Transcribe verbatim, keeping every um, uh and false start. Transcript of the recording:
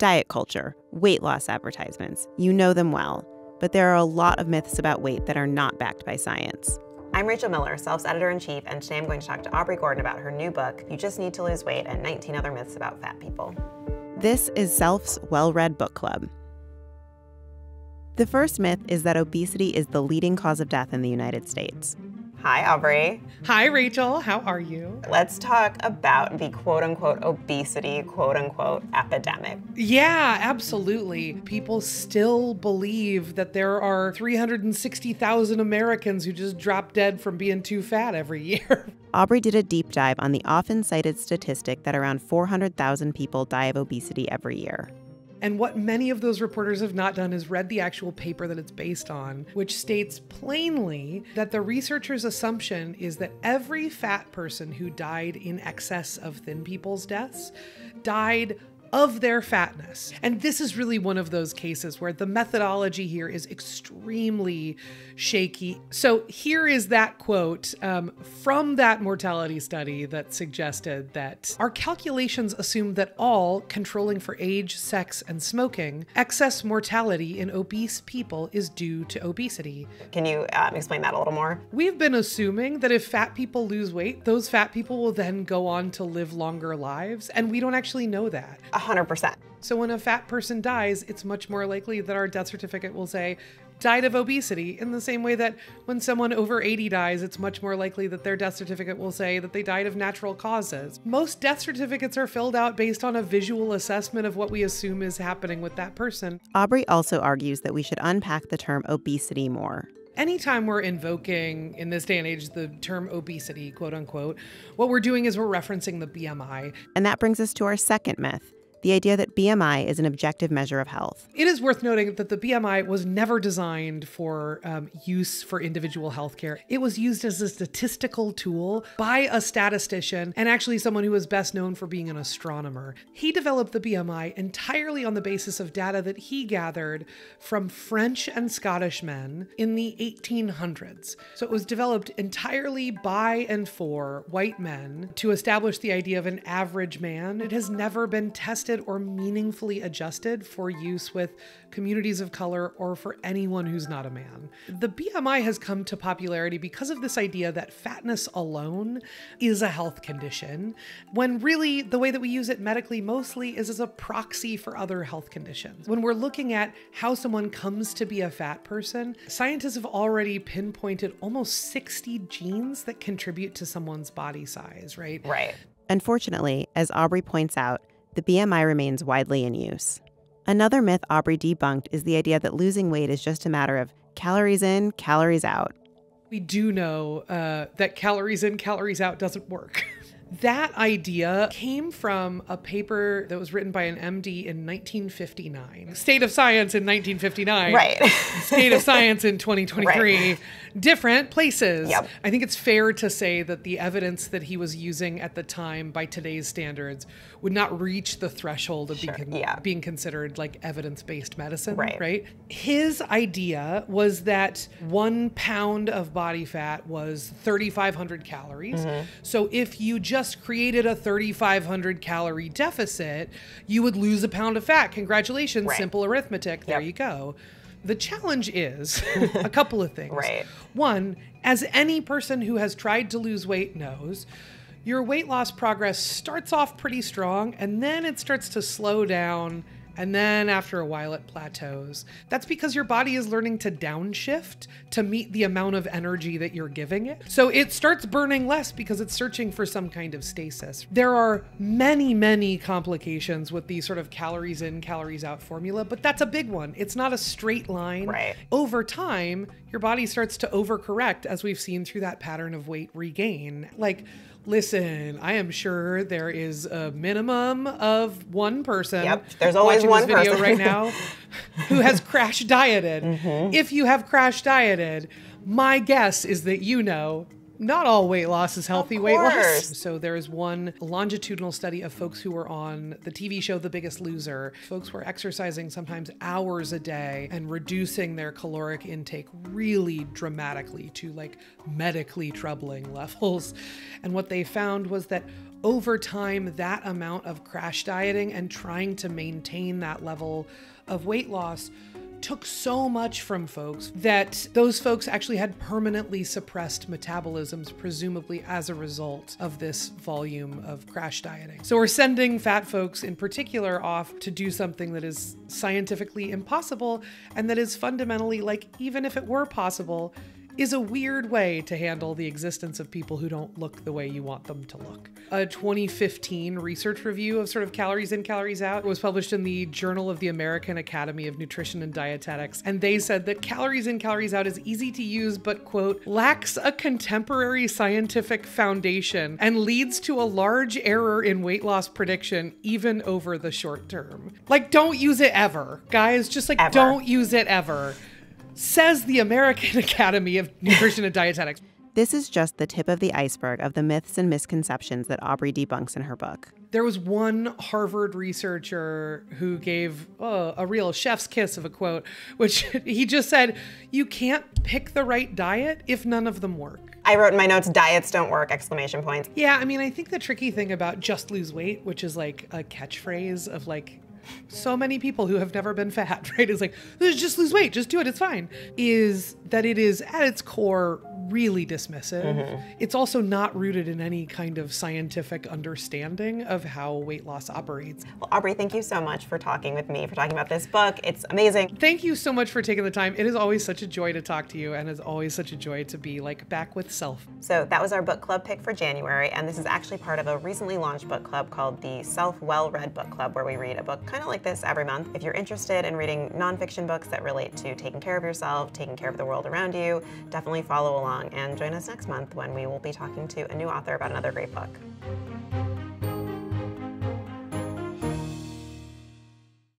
Diet culture, weight loss advertisements, you know them well. But there are a lot of myths about weight that are not backed by science. I'm Rachel Miller, SELF's editor-in-chief, and today I'm going to talk to Aubrey Gordon about her new book, You Just Need to Lose Weight, and nineteen Other Myths About Fat People. This is SELF's Well-Read Book Club. The first myth is that obesity is the leading cause of death in the United States. Hi, Aubrey. Hi, Rachel. How are you? Let's talk about the quote-unquote obesity, quote-unquote epidemic. Yeah, absolutely. People still believe that there are three hundred sixty thousand Americans who just drop dead from being too fat every year. Aubrey did a deep dive on the often-cited statistic that around four hundred thousand people die of obesity every year. And what many of those reporters have not done is read the actual paper that it's based on, which states plainly that the researchers' assumption is that every fat person who died in excess of thin people's deaths died of their fatness. And this is really one of those cases where the methodology here is extremely shaky. So here is that quote um, from that mortality study that suggested that our calculations assumed that all, controlling for age, sex, and smoking, excess mortality in obese people is due to obesity. Can you um, explain that a little more? We've been assuming that if fat people lose weight, those fat people will then go on to live longer lives. And we don't actually know that. one hundred percent. So when a fat person dies, it's much more likely that our death certificate will say, died of obesity, in the same way that when someone over eighty dies, it's much more likely that their death certificate will say that they died of natural causes. Most death certificates are filled out based on a visual assessment of what we assume is happening with that person. Aubrey also argues that we should unpack the term obesity more. Anytime we're invoking, in this day and age, the term obesity, quote unquote, what we're doing is we're referencing the B M I. And that brings us to our second myth, the idea that B M I is an objective measure of health. It is worth noting that the B M I was never designed for um, use for individual health care. It was used as a statistical tool by a statistician and actually someone who was best known for being an astronomer. He developed the B M I entirely on the basis of data that he gathered from French and Scottish men in the eighteen hundreds. So it was developed entirely by and for white men to establish the idea of an average man. It has never been tested or meaningfully adjusted for use with communities of color or for anyone who's not a man. The B M I has come to popularity because of this idea that fatness alone is a health condition, when really the way that we use it medically mostly is as a proxy for other health conditions. When we're looking at how someone comes to be a fat person, scientists have already pinpointed almost sixty genes that contribute to someone's body size, right? Right. Unfortunately, as Aubrey points out, the B M I remains widely in use. Another myth Aubrey debunked is the idea that losing weight is just a matter of calories in, calories out. We do know uh, that calories in, calories out doesn't work. That idea came from a paper that was written by an M D in nineteen fifty-nine. State of science in nineteen fifty-nine. Right. State of science in twenty twenty-three. Right. Different places. Yep. I think it's fair to say that the evidence that he was using at the time by today's standards would not reach the threshold of sure, being, yeah. being considered like evidence-based medicine. Right. Right. His idea was that one pound of body fat was thirty-five hundred calories. Mm-hmm. So if you just Just created a thirty-five hundred calorie deficit, you would lose a pound of fat. Congratulations, right. Simple arithmetic. There yep. you go. The challenge is a couple of things. Right. One, as any person who has tried to lose weight knows, your weight loss progress starts off pretty strong and then it starts to slow down. And then after a while it plateaus. That's because your body is learning to downshift to meet the amount of energy that you're giving it. So it starts burning less because it's searching for some kind of stasis. There are many, many complications with the sort of calories in, calories out formula, but that's a big one. It's not a straight line. Right. Over time, your body starts to overcorrect, as we've seen through that pattern of weight regain. Like, listen, I am sure there is a minimum of one person yep, there's always watching one this video person. right now who has crash dieted. Mm-hmm. If you have crash dieted, my guess is that you know not all weight loss is healthy weight loss. So there is one longitudinal study of folks who were on the T V show The Biggest Loser. Folks were exercising sometimes hours a day and reducing their caloric intake really dramatically to like medically troubling levels. And what they found was that over time, that amount of crash dieting and trying to maintain that level of weight loss took so much from folks that those folks actually had permanently suppressed metabolisms, presumably as a result of this volume of crash dieting. So we're sending fat folks in particular off to do something that is scientifically impossible and that is fundamentally, like, even if it were possible, is a weird way to handle the existence of people who don't look the way you want them to look. A twenty fifteen research review of sort of calories in, calories out was published in the Journal of the American Academy of Nutrition and Dietetics, and they said that calories in, calories out is easy to use, but, quote, lacks a contemporary scientific foundation and leads to a large error in weight loss prediction, even over the short term. Like, don't use it ever, guys. Just like, ever. Don't use it ever. Says the American Academy of Nutrition and Dietetics. This is just the tip of the iceberg of the myths and misconceptions that Aubrey debunks in her book. There was one Harvard researcher who gave oh, a real chef's kiss of a quote, which he just said, you can't pick the right diet if none of them work. I wrote in my notes, diets don't work, exclamation points. Yeah, I mean, I think the tricky thing about just lose weight, which is like a catchphrase of like, so many people who have never been fat, right? It's like, just lose weight, just do it, it's fine. Is that it is at its core really dismissive. Mm-hmm. It's also not rooted in any kind of scientific understanding of how weight loss operates. Well, Aubrey, thank you so much for talking with me, for talking about this book. It's amazing. Thank you so much for taking the time. It is always such a joy to talk to you, and it's always such a joy to be like back with self. So that was our book club pick for January, and this is actually part of a recently launched book club called the Self Well-Read Book Club, where we read a book kind of like this every month. If you're interested in reading nonfiction books that relate to taking care of yourself, taking care of the world around you, definitely follow along and join us next month when we will be talking to a new author about another great book.